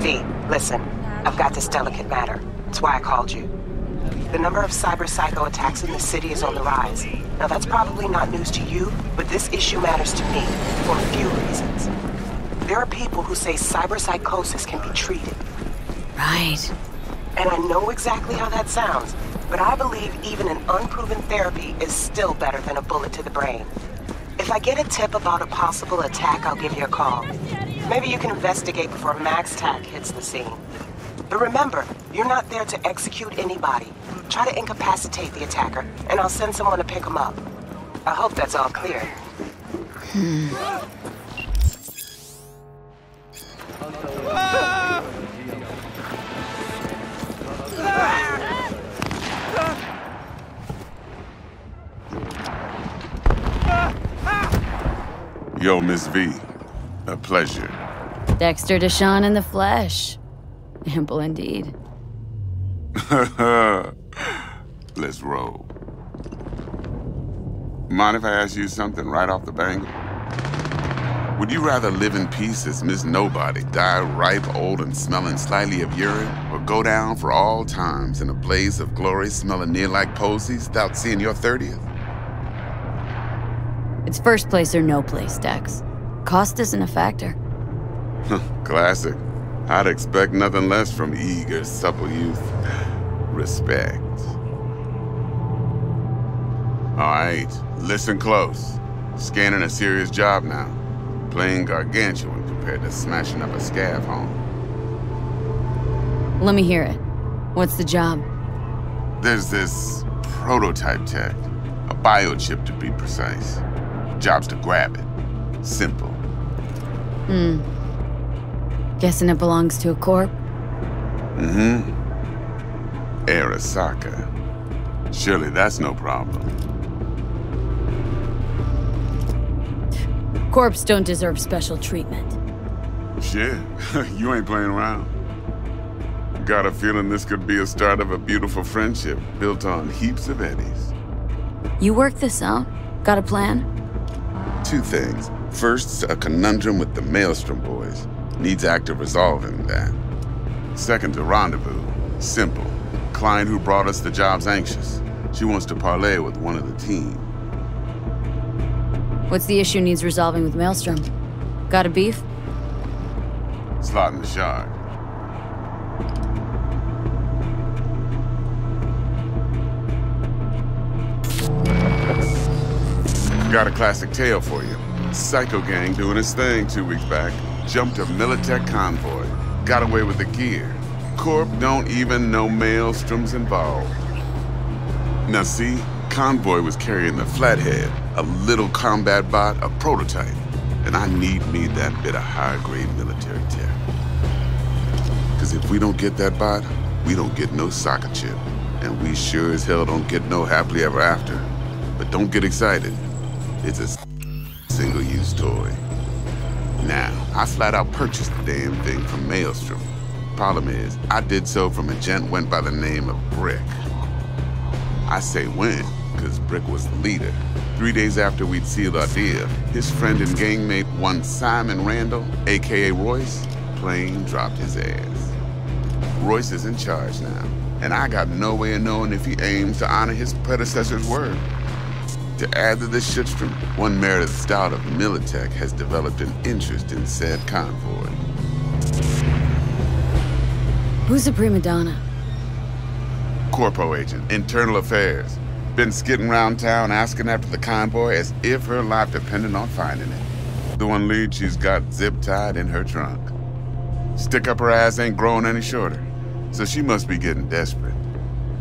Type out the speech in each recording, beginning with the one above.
V, listen. I've got this delicate matter. That's why I called you. The number of cyber-psycho attacks in the city is on the rise. Now that's probably not news to you, but this issue matters to me for a few reasons. There are people who say cyber-psychosis can be treated. Right. And I know exactly how that sounds, but I believe even an unproven therapy is still better than a bullet to the brain. If I get a tip about a possible attack, I'll give you a call. Maybe you can investigate before MaxTac hits the scene. But remember, you're not there to execute anybody. Try to incapacitate the attacker, and I'll send someone to pick him up. I hope that's all clear. Yo, Miss V. A pleasure. Dexter DeShawn in the flesh. Ample indeed. Let's roll. Mind if I ask you something right off the bangle? Would you rather live in peace as Miss Nobody, die ripe, old, and smelling slightly of urine, or go down for all times in a blaze of glory smelling near like posies without seeing your 30th? It's first place or no place, Dex. Cost isn't a factor. Classic. I'd expect nothing less from eager, supple youth. Respect. All right, listen close. Scanning a serious job now. Playing gargantuan compared to smashing up a scav home. Let me hear it. What's the job? There's this prototype tech. A biochip, to be precise. Job's to grab it. Simple. Guessing it belongs to a corp? Arasaka. Surely that's no problem. Corps don't deserve special treatment. Shit, you ain't playing around. Got a feeling this could be a start of a beautiful friendship built on heaps of eddies. You work this out? Got a plan? Two things. First, a conundrum with the Maelstrom boys. Needs active resolving that. Second, a rendezvous. Simple. Client who brought us the job's anxious. She wants to parlay with one of the team. What's the issue needs resolving with Maelstrom? Got a beef? Slot in the shard. Got a classic tale for you. Psycho gang doing its thing 2 weeks back. Jumped a Militech convoy, got away with the gear. Corp don't even know Maelstrom's involved. Now see, convoy was carrying the Flathead, a little combat bot, a prototype. And I need me that bit of high-grade military tech. Cause if we don't get that bot, we don't get no soccer chip. And we sure as hell don't get no happily ever after. But don't get excited. It's a single-use toy. Now, I flat out purchased the damn thing from Maelstrom. Problem is, I did so from a gent went by the name of Brick. I say went, because Brick was the leader. 3 days after we'd sealed our deal, his friend and gangmate, one Simon Randall, aka Royce, plain dropped his ass. Royce is in charge now, and I got no way of knowing if he aims to honor his predecessor's word. To add to this shitstrom, one Meredith Stout of Militech has developed an interest in said convoy. Who's the prima donna? Corpo agent, internal affairs. Been skidding around town asking after the convoy as if her life depended on finding it. The one lead she's got zip-tied in her trunk. Stick up her ass ain't growing any shorter, so she must be getting desperate.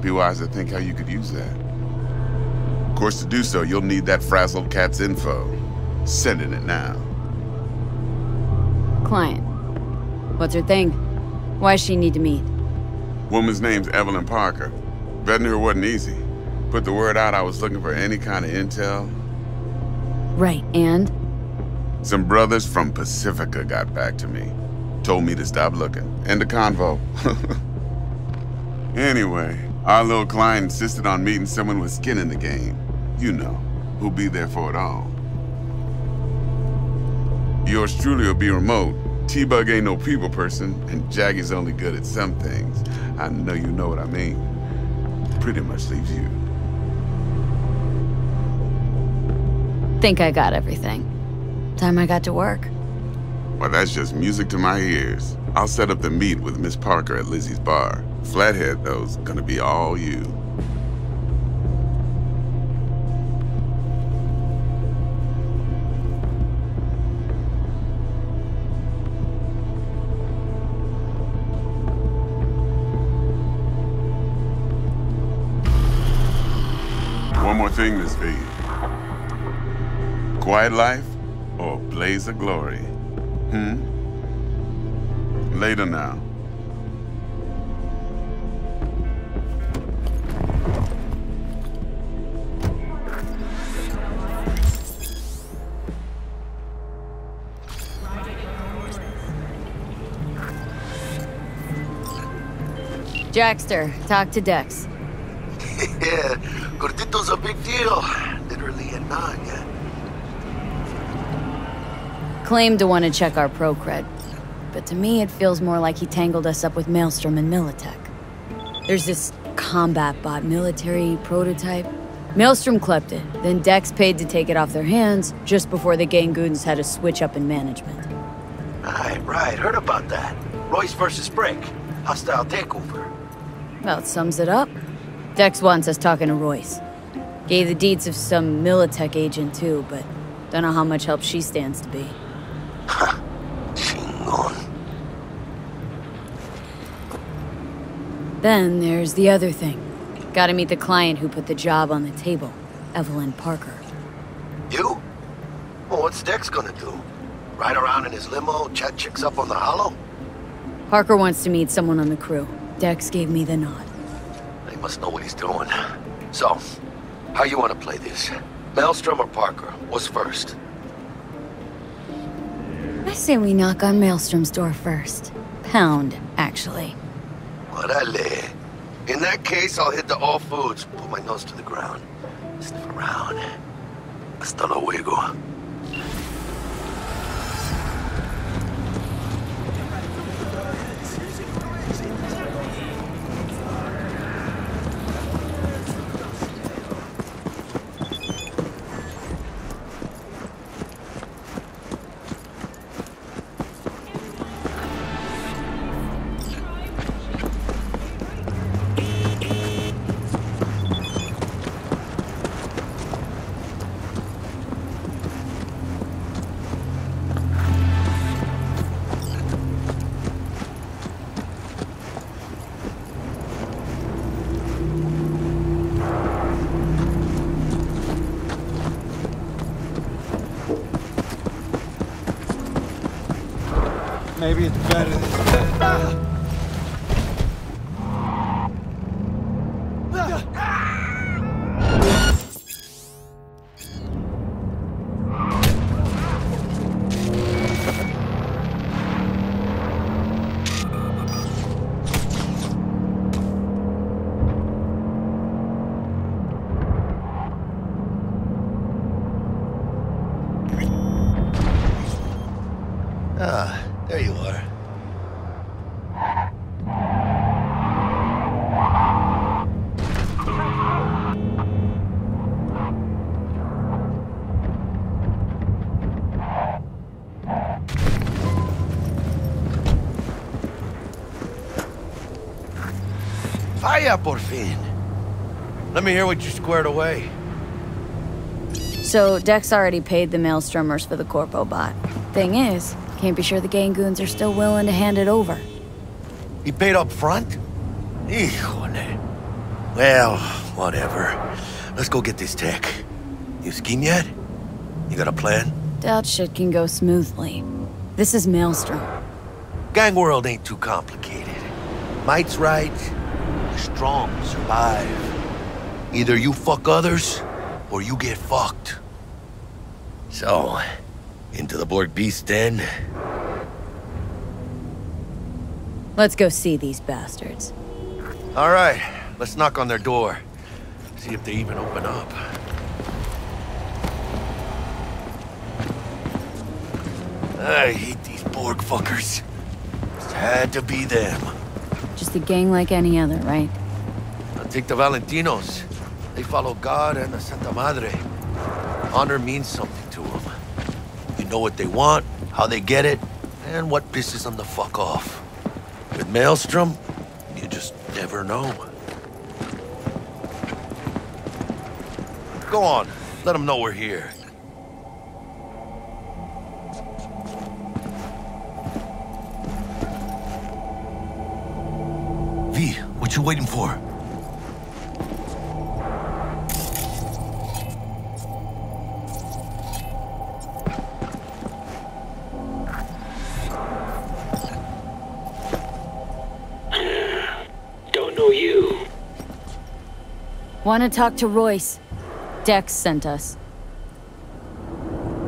Be wise to think how you could use that. Of course, to do so, you'll need that frazzled cat's info. Sending it now. Client. What's her thing? Why she need to meet? Woman's name's Evelyn Parker. Vetting her wasn't easy. Put the word out I was looking for any kind of intel. Right, and? Some brothers from Pacifica got back to me. Told me to stop looking. End the convo. Anyway, our little client insisted on meeting someone with skin in the game. You know, who'll be there for it all. Yours truly will be remote. T-Bug ain't no people person, and Jaggy's only good at some things. I know you know what I mean. Pretty much leaves you. Think I got everything. Time I got to work. Well, that's just music to my ears. I'll set up the meet with Miss Parker at Lizzie's bar. Flathead, though, is gonna be all you. One more thing, Miss V. Quiet life or blaze of glory? Later now. Jackster, talk to Dex. Yeah, Gordito's a big deal. Literally a nanya. Claimed to want to check our pro-cred. But to me, it feels more like he tangled us up with Maelstrom and Militech. There's this combat bot military prototype. Maelstrom clept it, then Dex paid to take it off their hands just before the Gangoons had a switch up in management. Right, heard about that. Royce versus Brick, hostile takeover. Well, it sums it up. Dex wants us talking to Royce. Gave the deets of some Militech agent too, but don't know how much help she stands to be. Huh. Then there's the other thing. Gotta meet the client who put the job on the table, Evelyn Parker. You? Well, what's Dex gonna do? Ride around in his limo, chat chicks up on the hollow? Parker wants to meet someone on the crew. Dex gave me the nod. They must know what he's doing. So, how you wanna play this? Maelstrom or Parker? What's first? I say we knock on Maelstrom's door first. Pound, actually. In that case, I'll hit the all foods. Put my nose to the ground. Sniff around. Hasta luego. Maybe it's better than por fin. Let me hear what you squared away. So, Dex already paid the Maelstromers for the Corpo bot. Thing is, can't be sure the Gangoons are still willing to hand it over. He paid up front? Híjole. Well, whatever. Let's go get this tech. You scheme yet? You got a plan? Doubt shit can go smoothly. This is Maelstrom. Gang world ain't too complicated. Might's right. Strong survive. Either you fuck others, or you get fucked. So, into the Borg Beast Den. Let's go see these bastards. All right, let's knock on their door. See if they even open up. I hate these Borg fuckers. Just had to be them. Just a gang like any other, right? Now take the Valentinos. They follow God and the Santa Madre. Honor means something to them. You know what they want, how they get it, and what pisses them the fuck off. With Maelstrom, you just never know. Go on, let them know we're here. V, what you waiting for? Want to talk to Royce. Dex sent us.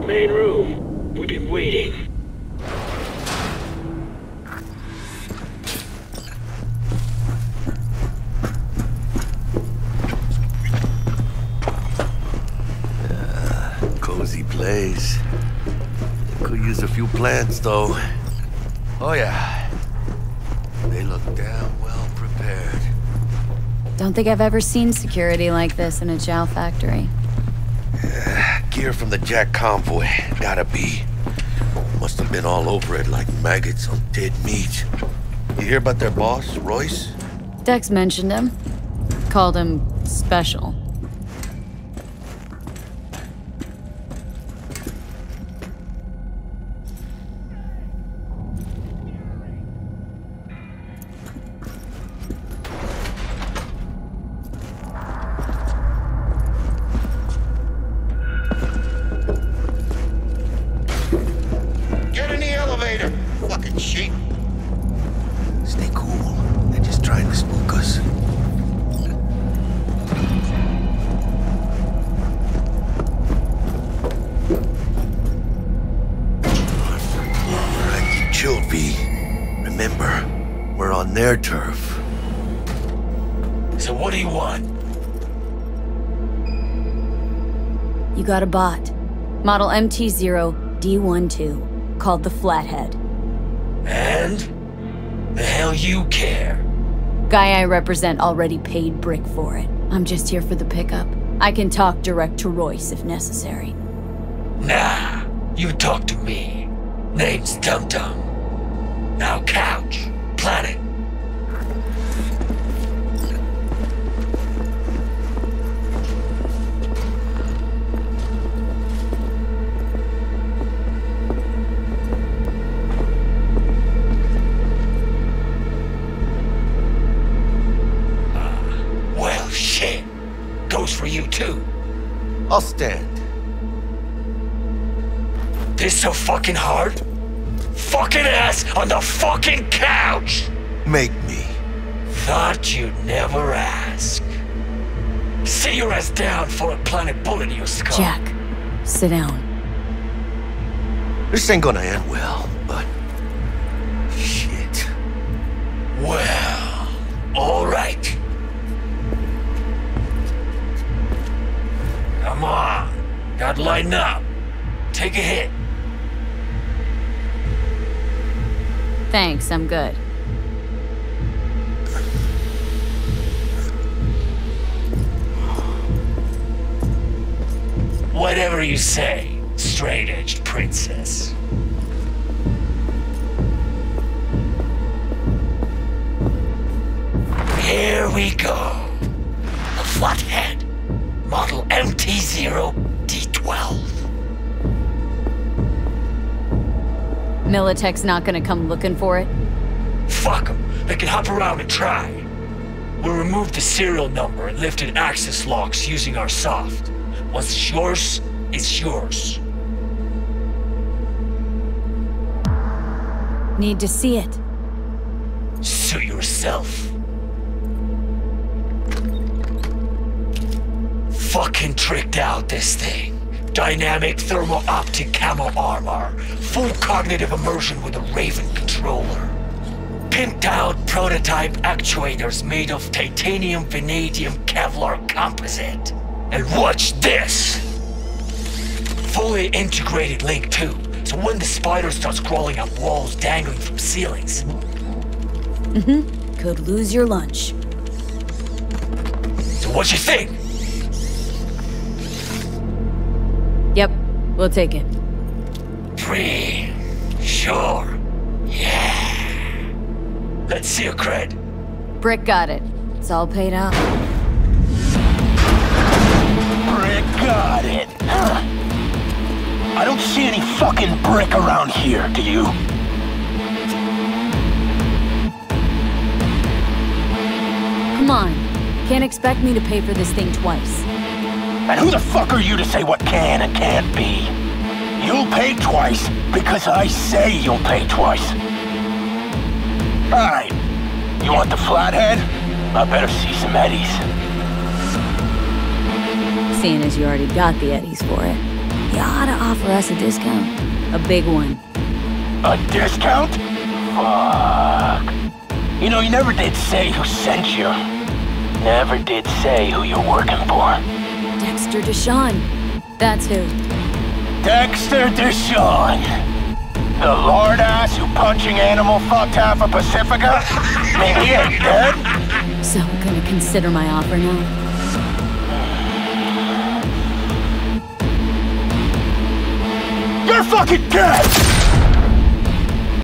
Main room. We've been waiting. Cozy place. Could use a few plants, though. Oh, yeah. They look damn well prepared. Don't think I've ever seen security like this in a chow factory. Gear from the Jack convoy. Gotta be. Must have been all over it like maggots on dead meat. You hear about their boss, Royce? Dex mentioned him. Called him special. Got a bot. Model LT0-D12, called the Flathead. And? The hell you care? Guy I represent already paid Brick for it. I'm just here for the pickup. I can talk direct to Royce if necessary. Nah, you talk to me. Name's Tung Tung. Now couch, planet. I'll stand. This so fucking hard? Fucking ass on the fucking couch! Make me. Thought you'd never ask. Sit your ass down for a planet bullet in your skull. Jack, sit down. This ain't gonna end well, but... shit. Well, alright. Come on, gotta lighten up. Take a hit. Thanks, I'm good. Whatever you say, straight-edged princess. Here we go. The Flathead. Model LT0-D12. Militech's not gonna come looking for it? Fuck them. They can hop around and try. We'll remove the serial number and lifted access locks using our soft. What's yours, is yours. Need to see it. Suit yourself. Fucking tricked out this thing. Dynamic thermo-optic camo armor. Full cognitive immersion with a Raven controller. Pimped out prototype actuators made of titanium vanadium Kevlar composite. And watch this! Fully integrated link tube It's when the spider starts crawling up walls, dangling from ceilings. Could lose your lunch. So what you think? Yep, we'll take it. Free. Sure. Yeah. Let's see your cred. Brick got it. It's all paid out. Brick got it. I don't see any fucking Brick around here, do you? Come on. Can't expect me to pay for this thing twice. And who the fuck are you to say what can and can't be? You'll pay twice because I say you'll pay twice. Alright. You want the Flathead? I better see some Eddies. Seeing as you already got the Eddies for it. You ought to offer us a discount. A big one. A discount? Fuck. You know, you never did say who sent you. Never did say who you're working for. Dexter DeShawn. That's who. Dexter DeShawn. The lord ass who punching animal fucked half of Pacifica? Man, he ain't dead. So I'm gonna consider my offer now. You're fucking dead!